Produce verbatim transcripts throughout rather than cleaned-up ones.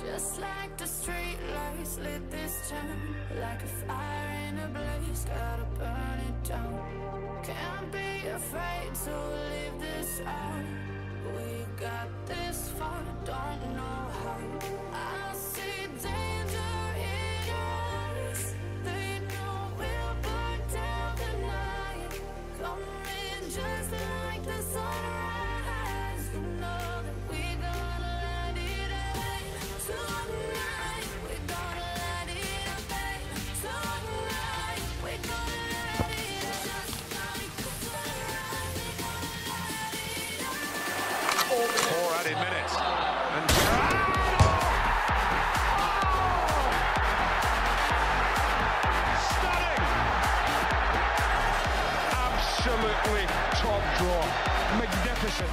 Just like the street lights lit this town, like a fire in a blaze, gotta burn it down. Can't be afraid to leave this out. We got this far, don't know how. I see danger in us. They know we'll burn down the night. Come in just like the sunrise. You know that we gonna light it up tonight. We gonna light it up tonight. We gonna light it up just like the sunrise. We gonna light it up. Four added minutes. And Gerrard. Absolutely top draw, magnificent.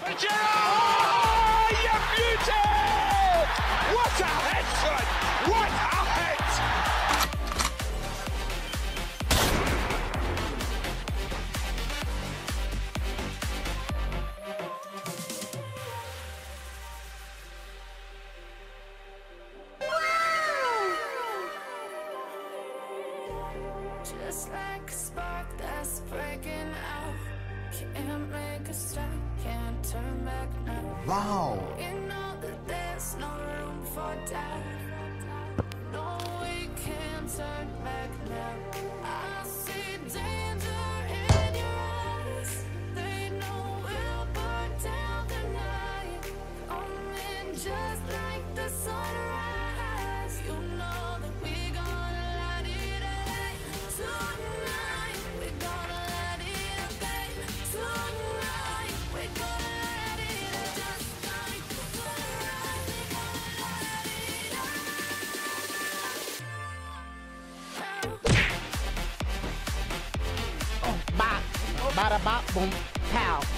But Gerrard, oh, you beauty! What a hit, son! What a hit! Just like a spark that's breaking out, can't make a stop, can't turn back now. Wow. You know that there's no room for doubt. No, we can't turn back now. I see danger in your eyes. They know we'll burn down the night. Come in just like the sunrise. You know that we bada bop boom pow.